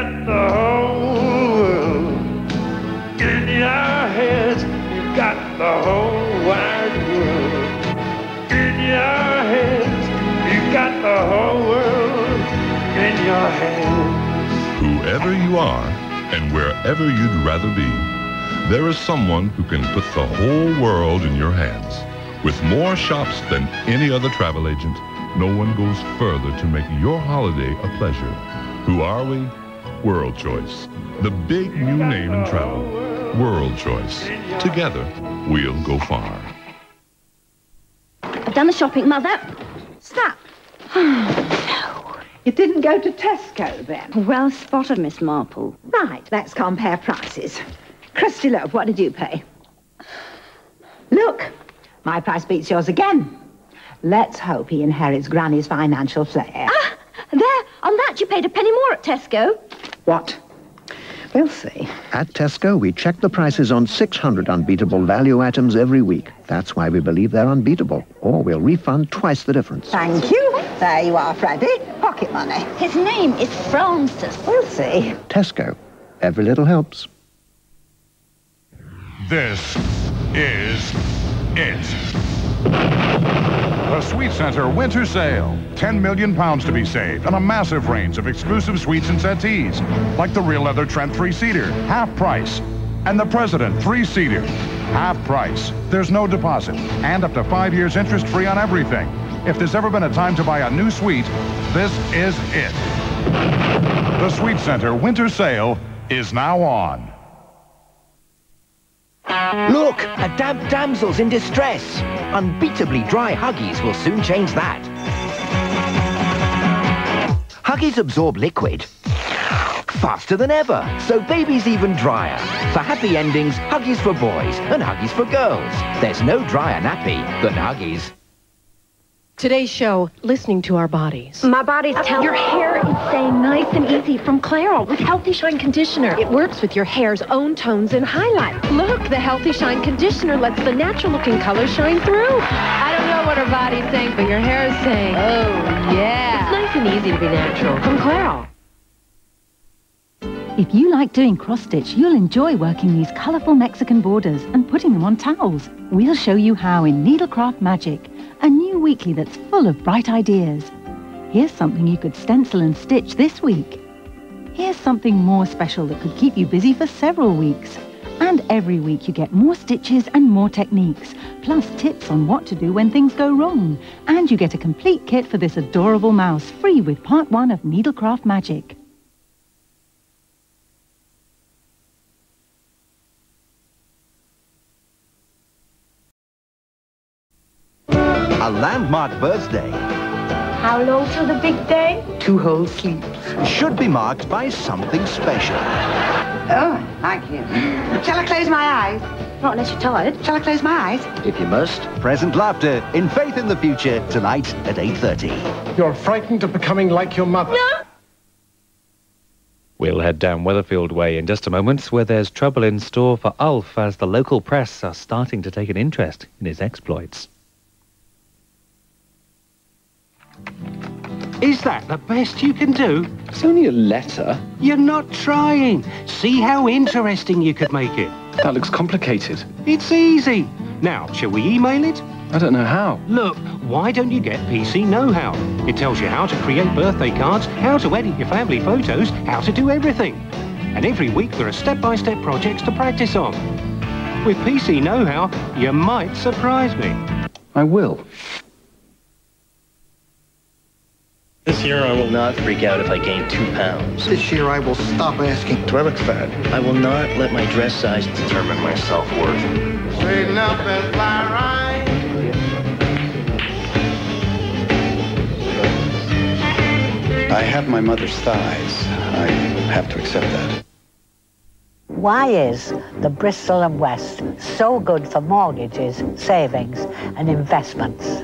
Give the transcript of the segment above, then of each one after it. got the whole world in your heads. You've got the whole wide world in your heads. You've got the whole world in your hands. Whoever you are and wherever you'd rather be, there is someone who can put the whole world in your hands. With more shops than any other travel agent, no one goes further to make your holiday a pleasure. Who are we? World Choice. The big new name in travel. World Choice. Together, we'll go far. I've done the shopping, Mother. Stop. Oh, no. You didn't go to Tesco, then? Well spotted, Miss Marple. Right, let's compare prices. Christy Love, what did you pay? Look, my price beats yours again. Let's hope he inherits Granny's financial flair. Ah, there, on that you paid a penny more at Tesco. What? We'll see. At Tesco, we check the prices on 600 unbeatable value items every week. That's why we believe they're unbeatable, or we'll refund twice the difference. Thank you. There you are, Freddie. Pocket money. His name is Francis. We'll see. Tesco. Every little helps. This is it. The Suite Centre Winter Sale. £10 million to be saved on a massive range of exclusive suites and settees, like the Real Leather Trent 3-seater, half price, and the President 3-seater, half price. There's no deposit, and up to 5 years interest-free on everything. If there's ever been a time to buy a new suite, this is it. The Suite Centre Winter Sale is now on. Look, a damsel's in distress. Unbeatably dry Huggies will soon change that. Huggies absorb liquid faster than ever, so babies even drier. For happy endings, Huggies for boys and Huggies for girls. There's no drier nappy than Huggies. Today's show, listening to our bodies. My body's telling your hair is staying nice and easy from Clairol with Healthy Shine Conditioner. It works with your hair's own tones and highlights. Look, the Healthy Shine Conditioner lets the natural-looking colors shine through. I don't know what her body's saying, but your hair is saying, oh, yeah. It's nice and easy to be natural from Clairol. If you like doing cross-stitch, you'll enjoy working these colourful Mexican borders and putting them on towels. We'll show you how in Needlecraft Magic, a new weekly that's full of bright ideas. Here's something you could stencil and stitch this week. Here's something more special that could keep you busy for several weeks. And every week you get more stitches and more techniques, plus tips on what to do when things go wrong. And you get a complete kit for this adorable mouse, free with part one of Needlecraft Magic. A landmark birthday. How long till the big day? 2 whole sleeps. Should be marked by something special. Oh, thank you. Shall I close my eyes? Not unless you're tired. Shall I close my eyes? If you must. Present laughter in Faith in the Future, tonight at 8:30. You're frightened of becoming like your mother. No! We'll head down Weatherfield Way in just a moment, where there's trouble in store for Ulf, as the local press are starting to take an interest in his exploits. Is that the best you can do? It's only a letter. You're not trying. See how interesting you could make it. That looks complicated. It's easy. Now, shall we email it? I don't know how. Look, why don't you get PC KnowHow? It tells you how to create birthday cards, how to edit your family photos, how to do everything. And every week there are step-by-step projects to practice on. With PC KnowHow, you might surprise me. I will. This year I will not freak out if I gain 2 pounds. This year I will stop asking toilet fat. I will not let my dress size determine my self-worth. Straighten up and fly right. I have my mother's thighs. I have to accept that. Why is the Bristol and West so good for mortgages, savings and investments?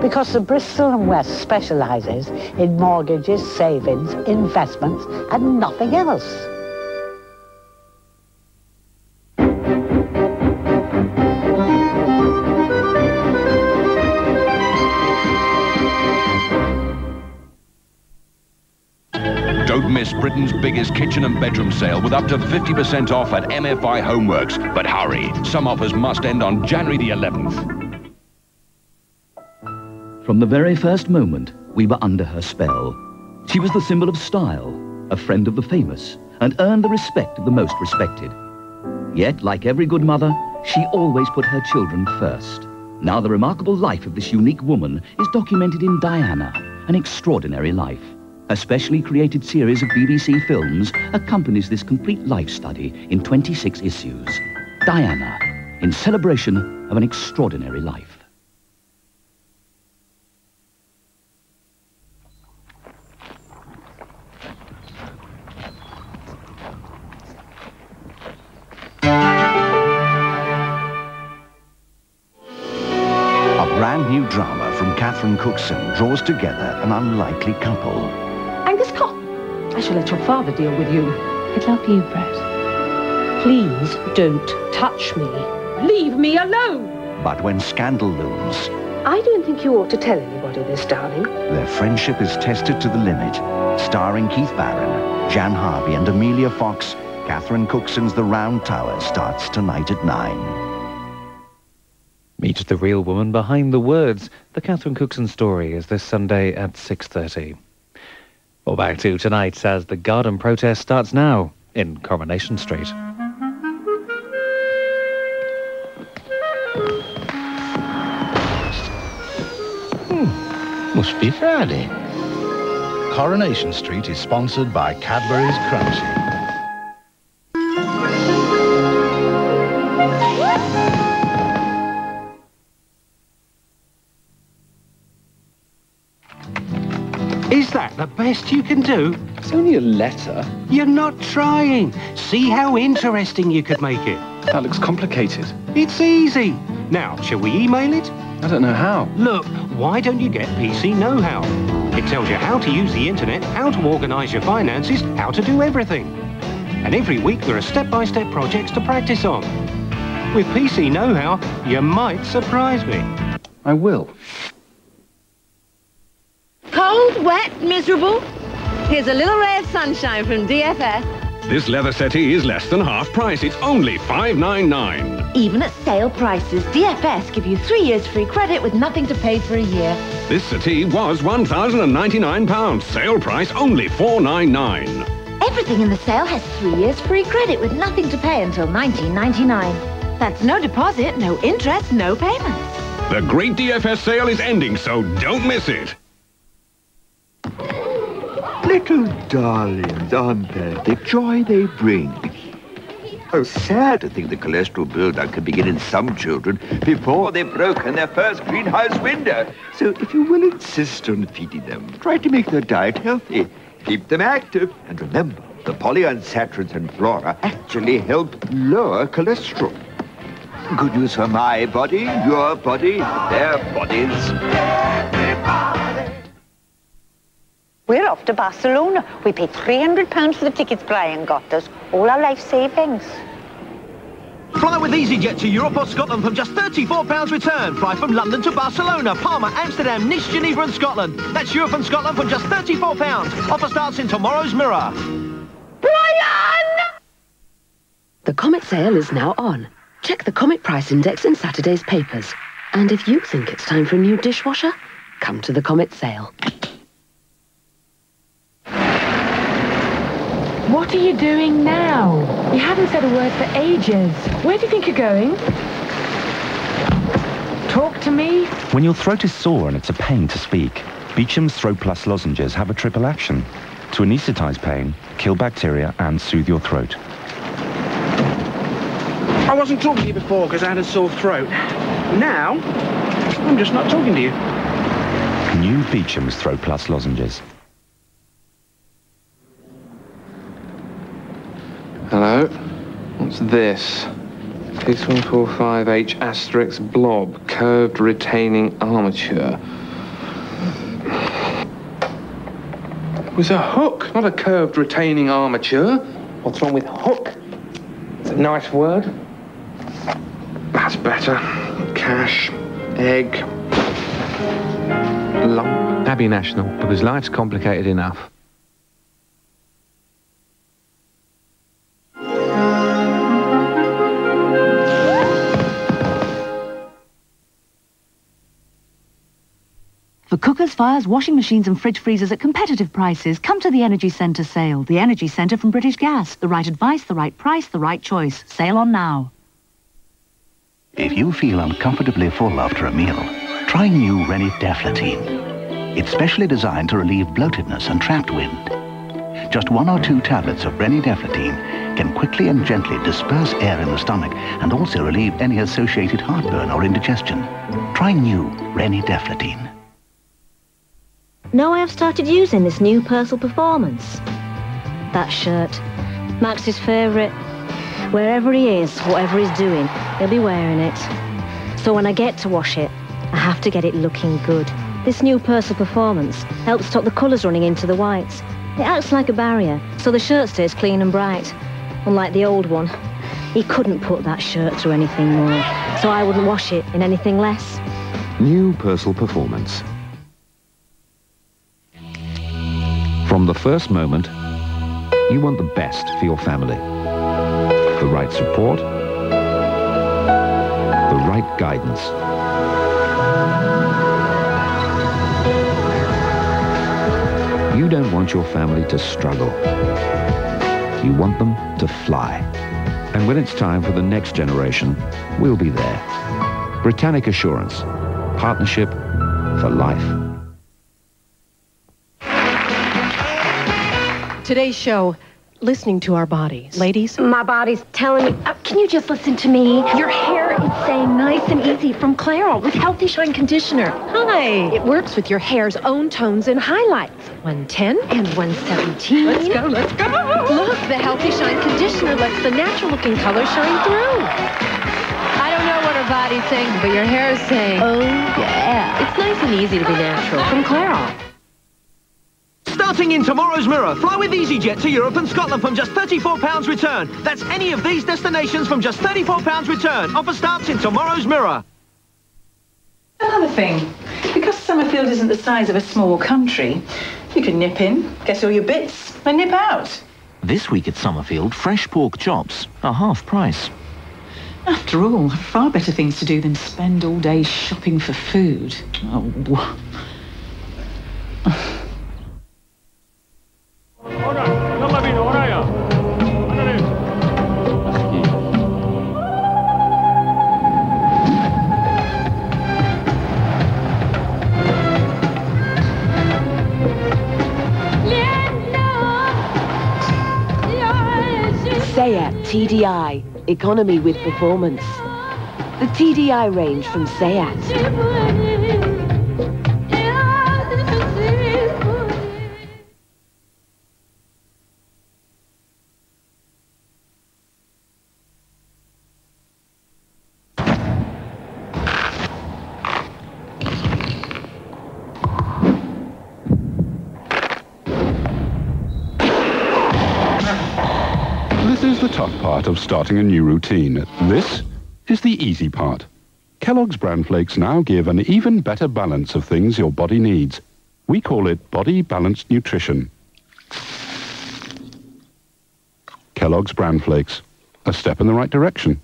Because the Bristol and West specialises in mortgages, savings, investments, and nothing else. this Britain's biggest kitchen and bedroom sale with up to 50% off at MFI Homeworks. But hurry, some offers must end on January the 11th. From the very first moment, we were under her spell. She was the symbol of style, a friend of the famous, and earned the respect of the most respected. Yet, like every good mother, she always put her children first. Now the remarkable life of this unique woman is documented in Diana, An Extraordinary Life. A specially created series of BBC films accompanies this complete life study in 26 issues. Diana, in celebration of an extraordinary life. New drama from Catherine Cookson draws together an unlikely couple. Angus Cotton, I shall let your father deal with you. I'd love you, Brett. Please don't touch me. Leave me alone! But when scandal looms... I don't think you ought to tell anybody this, darling. Their friendship is tested to the limit. Starring Keith Barron, Jan Harvey and Amelia Fox, Catherine Cookson's The Round Tower starts tonight at 9. Meet the real woman behind the words. The Catherine Cookson Story is this Sunday at 6:30. Well, back to tonight as the garden protest starts now in Coronation Street. Must be Friday. Coronation Street is sponsored by Cadbury's Crunchy. The best you can do? It's only a letter. You're not trying. See how interesting you could make it. That looks complicated. It's easy. Now, shall we email it? I don't know how. Look, why don't you get PC Know-How? It tells you how to use the internet, how to organise your finances, how to do everything. And every week there are step-by-step projects to practice on. With PC Know-How, you might surprise me. I will. Cold, wet, miserable. Here's a little ray of sunshine from DFS. This leather settee is less than half price. It's only £5.99. Even at sale prices, DFS give you 3 years free credit with nothing to pay for a year. This settee was £1,099. Sale price only £4.99. Everything in the sale has 3 years free credit with nothing to pay until £19.99. That's no deposit, no interest, no payments. The great DFS sale is ending, so don't miss it. Little darlings, aren't they? The joy they bring. Oh, sad to think the cholesterol build-up can begin in some children before they've broken their first greenhouse window. So if you will insist on feeding them, try to make their diet healthy, keep them active, and remember, the polyunsaturated in flora actually help lower cholesterol. Good news for my body, your body, their bodies. Everybody. We're off to Barcelona. We paid £300 for the tickets Brian got us. All our life savings. Fly with EasyJet to Europe or Scotland from just £34 return. Fly from London to Barcelona, Palma, Amsterdam, Nice, Geneva and Scotland. That's Europe and Scotland from just £34. Offer starts in tomorrow's Mirror. Brian! The Comet sale is now on. Check the Comet price index in Saturday's papers. And if you think it's time for a new dishwasher, come to the Comet sale. What are you doing now? You haven't said a word for ages. Where do you think you're going? Talk to me. When your throat is sore and it's a pain to speak, Beecham's Throat Plus lozenges have a triple action. To anaesthetise pain, kill bacteria and soothe your throat. I wasn't talking to you before because I had a sore throat. Now, I'm just not talking to you. New Beecham's Throat Plus lozenges. Hello. What's this? P145H asterisk blob, curved retaining armature. It was a hook, not a curved retaining armature. What's wrong with hook? It's a nice word. That's better. Cash. Egg. Lump. Abbey National, because life's complicated enough. For cookers, fires, washing machines and fridge freezers at competitive prices, come to the Energy Centre sale. The Energy Centre from British Gas. The right advice, the right price, the right choice. Sale on now. If you feel uncomfortably full after a meal, try new Rennie Deflatine. It's specially designed to relieve bloatedness and trapped wind. Just 1 or 2 tablets of Rennie Deflatine can quickly and gently disperse air in the stomach and also relieve any associated heartburn or indigestion. Try new Rennie Deflatine. Now I have started using this new Persil Performance. That shirt, Max's favourite. Wherever he is, whatever he's doing, he'll be wearing it. So when I get to wash it, I have to get it looking good. This new Persil Performance helps stop the colours running into the whites. It acts like a barrier, so the shirt stays clean and bright. Unlike the old one, he couldn't put that shirt through anything more, so I wouldn't wash it in anything less. New Persil Performance. From the first moment, you want the best for your family. The right support, the right guidance. You don't want your family to struggle. You want them to fly. And when it's time for the next generation, we'll be there. Britannic Assurance. Partnership for life. Today's show... listening to our bodies. Ladies? My body's telling me... can you just listen to me? Your hair is saying nice and easy from Clairol with Healthy Shine Conditioner. Hi. It works with your hair's own tones and highlights. 110 and 117. Let's go, let's go. Look, the Healthy Shine Conditioner lets the natural-looking color shine through. I don't know what her body's saying, but your hair's saying... oh, yeah. It's nice and easy to be natural from Clairol. Starting in tomorrow's Mirror, fly with EasyJet to Europe and Scotland from just £34 return. That's any of these destinations from just £34 return. Offer starts in tomorrow's Mirror. Another thing, because Somerfield isn't the size of a small country, you can nip in, get all your bits, and nip out. This week at Somerfield, fresh pork chops are half price. After all, I've far better things to do than spend all day shopping for food. Oh. TDI, economy with performance. The TDI range from Seat. Of starting a new routine. This is the easy part. Kellogg's Bran Flakes now give an even better balance of things your body needs. We call it Body Balanced Nutrition. Kellogg's Bran Flakes. A step in the right direction.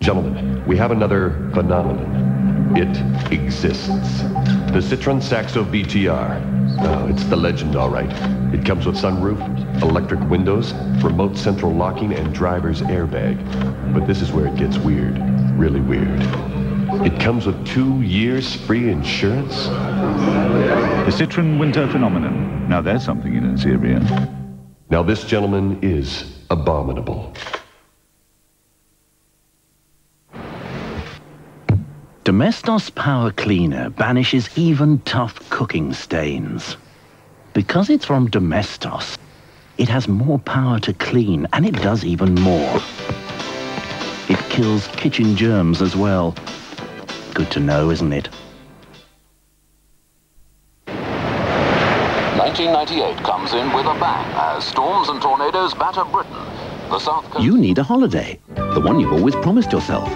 Gentlemen, we have another phenomenon. It exists. The Citroën Saxo BTR. Oh, it's the legend, all right. It comes with sunroof, electric windows, remote central locking, and driver's airbag. But this is where it gets weird, really weird. It comes with 2 years free insurance. The Citroën winter phenomenon. Now there's something you don't see every year. Now this gentleman is abominable. Domestos Power Cleaner banishes even tough cooking stains. Because it's from Domestos, it has more power to clean, and it does even more. It kills kitchen germs as well. Good to know, isn't it? 1998 comes in with a bang as storms and tornadoes batter Britain. The South Coast... You need a holiday, the one you've always promised yourself.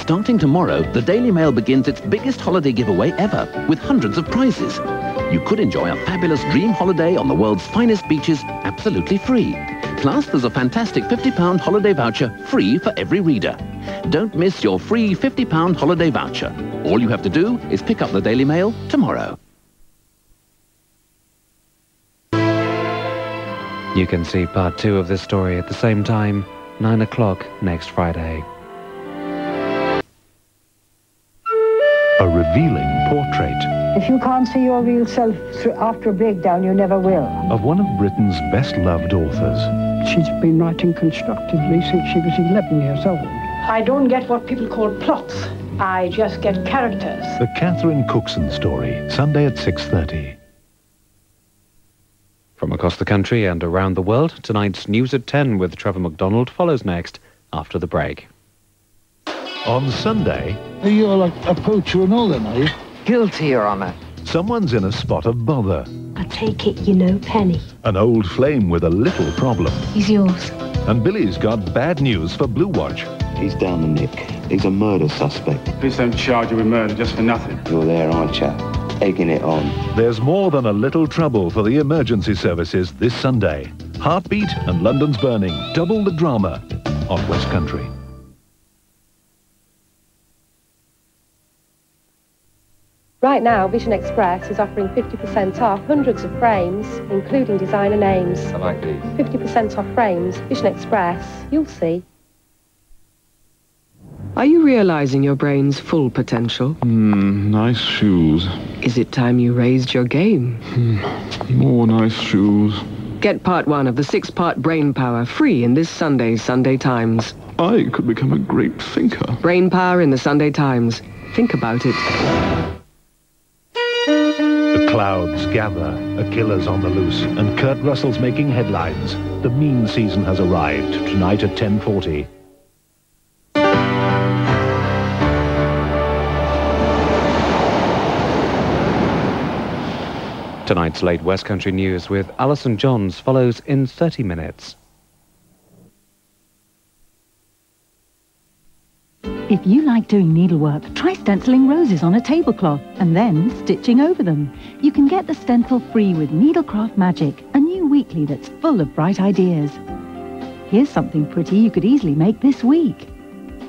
Starting tomorrow, the Daily Mail begins its biggest holiday giveaway ever, with hundreds of prizes. You could enjoy a fabulous dream holiday on the world's finest beaches, absolutely free. Plus, there's a fantastic £50 holiday voucher free for every reader. Don't miss your free £50 holiday voucher. All you have to do is pick up the Daily Mail tomorrow. You can see part two of this story at the same time, 9 o'clock next Friday. A revealing portrait. If you can't see your real self after a breakdown, you never will. Of one of Britain's best-loved authors. She's been writing constructively since she was 11 years old. I don't get what people call plots. I just get characters. The Catherine Cookson story, Sunday at 6:30. From across the country and around the world, tonight's News at 10 with Trevor MacDonald follows next after the break. On Sunday... You're a poacher and all then, are you? Guilty, Your Honour. Someone's in a spot of bother. I take it you know Penny. An old flame with a little problem. He's yours. And Billy's got bad news for Blue Watch. He's down the nick. He's a murder suspect. Please don't charge you with murder just for nothing. You're there, aren't you? Egging it on. There's more than a little trouble for the emergency services this Sunday. Heartbeat and London's Burning. Double the drama on West Country. Right now, Vision Express is offering 50% off hundreds of frames, including designer names. I like these. 50% off frames. Vision Express. You'll see. Are you realising your brain's full potential? Nice shoes. Is it time you raised your game? More nice shoes. Get part one of the six-part Brain Power free in this Sunday's Sunday Times. I could become a great thinker. Brain Power in the Sunday Times. Think about it. The clouds gather, a killer's on the loose, and Kurt Russell's making headlines. The Mean Season has arrived, tonight at 10:40. Tonight's late West Country news with Alison Johns follows in 30 minutes. If you like doing needlework, try stenciling roses on a tablecloth and then stitching over them. You can get the stencil free with Needlecraft Magic, a new weekly that's full of bright ideas. Here's something pretty you could easily make this week.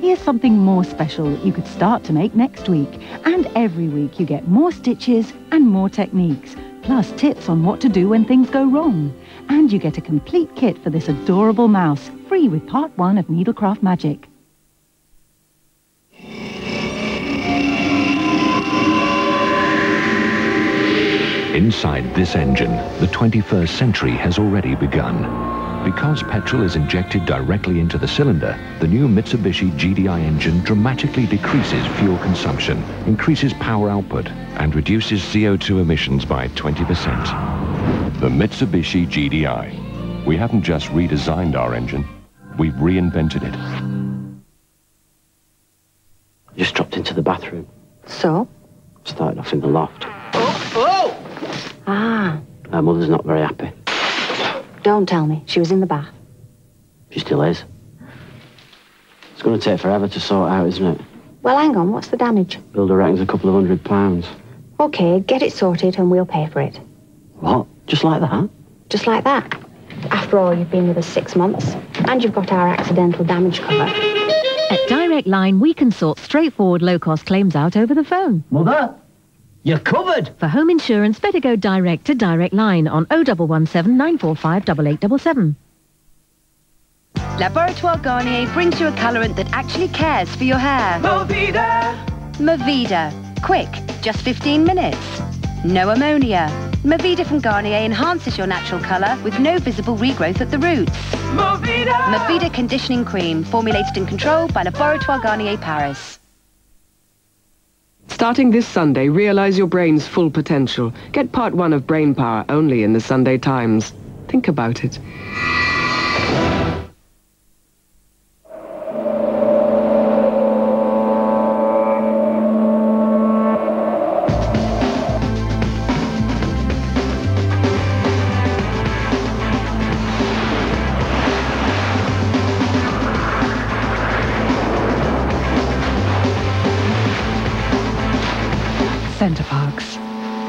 Here's something more special that you could start to make next week. And every week you get more stitches and more techniques, plus tips on what to do when things go wrong. And you get a complete kit for this adorable mouse, free with part one of Needlecraft Magic. Inside this engine, the 21st century has already begun. Because petrol is injected directly into the cylinder, the new Mitsubishi GDI engine dramatically decreases fuel consumption, increases power output, and reduces CO2 emissions by 20%. The Mitsubishi GDI. We haven't just redesigned our engine, we've reinvented it. Just dropped into the bathroom. So? Started off in the loft. Oh! Ah. Our mother's not very happy. Don't tell me. She was in the bath. She still is. It's going to take forever to sort out, isn't it? Well, hang on. What's the damage? Builder reckons £200. OK, get it sorted and we'll pay for it. What? Just like that? Just like that. After all, you've been with us 6 months and you've got our accidental damage cover. At Direct Line, we can sort straightforward low-cost claims out over the phone. Mother? You're covered! For home insurance, better go direct to Direct Line on 0117 945 8877. Laboratoire Garnier brings you a colourant that actually cares for your hair. Movida! Movida. Quick, just 15 minutes. No ammonia. Movida from Garnier enhances your natural colour with no visible regrowth at the roots. Movida! Movida Conditioning Cream, formulated and controlled by Laboratoire Garnier Paris. Starting this Sunday, realise your brain's full potential. Get part one of Brain Power only in the Sunday Times. Think about it.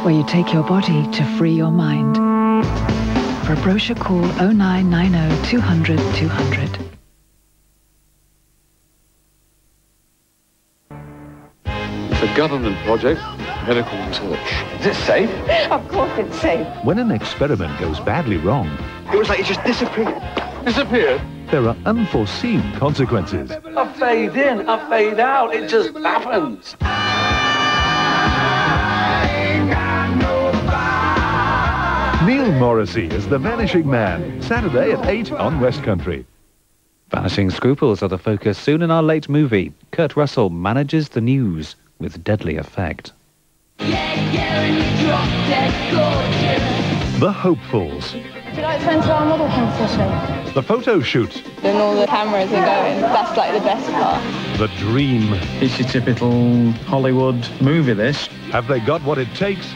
Where you take your body to free your mind. For a brochure, call 0990 200 200. It's a government project, medical research. Is it safe? Of course it's safe. When an experiment goes badly wrong... It was like it just disappeared. Disappeared? There are unforeseen consequences. I fade in, I fade out, it just happens. Neil Morrissey is The Vanishing Man, Saturday at 8 on West Country. Vanishing scruples are the focus soon in our late movie. Kurt Russell manages the news with deadly effect. Yeah, yeah, and you drop dead gorgeous. The Hopefuls. Would you like to enter our model competition? The photo shoot. When all the cameras are going, that's like the best part. The dream. It's a typical Hollywood movie, this. Have they got what it takes?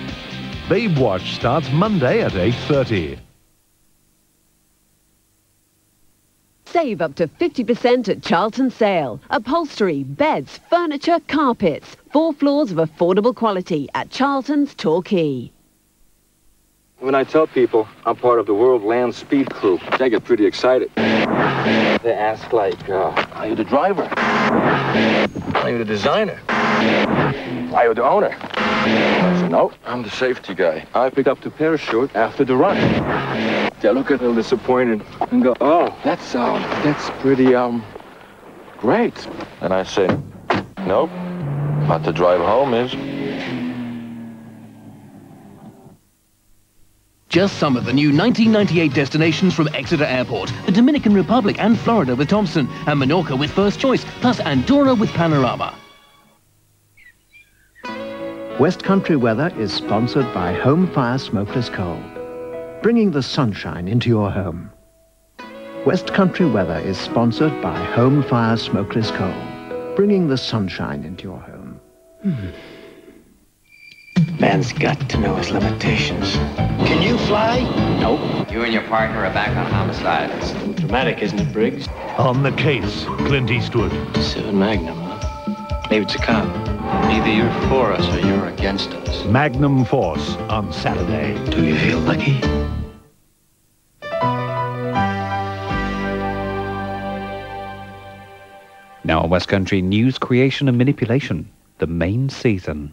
Babe Watch starts Monday at 8:30. Save up to 50% at Charlton Sale. Upholstery, beds, furniture, carpets. 4 floors of affordable quality at Charlton's Torquay. When I tell people I'm part of the World Land Speed Crew, I get pretty excited. They ask like, are you the driver? Are you the designer? Are you the owner? I said, no, I'm the safety guy. I picked up the parachute after the run. They look a little disappointed and go, oh, that's pretty, great. And I say, nope, but the drive home is. Just some of the new 1998 destinations from Exeter Airport. The Dominican Republic and Florida with Thompson, and Menorca with First Choice, plus Andorra with Panorama. West Country Weather is sponsored by Home Fire Smokeless Coal, bringing the sunshine into your home. West Country Weather is sponsored by Home Fire Smokeless Coal, bringing the sunshine into your home. Man's got to know his limitations. Can you fly? Nope. You and your partner are back on homicide. It's dramatic, isn't it, Briggs? On the Case, Clint Eastwood. 7 Magnum, huh? Maybe it's a cop. Either you're for us or you're against us. Magnum Force on Saturday. Do you feel lucky? Now on West Country, news creation and manipulation. The Main Season.